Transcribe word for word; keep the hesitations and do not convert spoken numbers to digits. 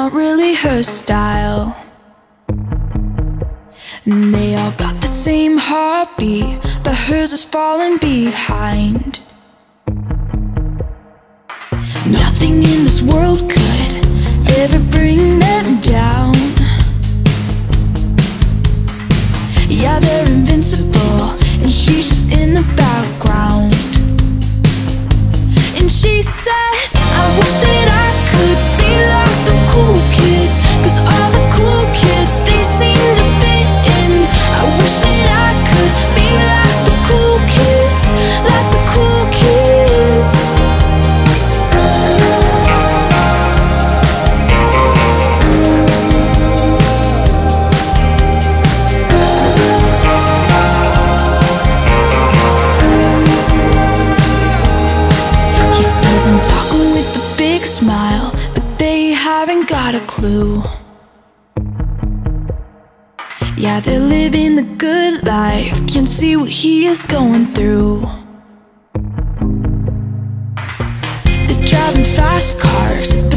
not really her style. And they all got the same heartbeat, but hers is falling behind. Nothing in this world could ever bring them down. Yeah, they're invincible, and she's just in the background. And she says, I wish that I could be like the cool kids, 'cause all the cool kids, they seem to fit in. I wish that I could be like the cool kids, like the cool kids. Smile, but they haven't got a clue. Yeah, they're living the good life, can't see what he is going through. They're driving fast cars,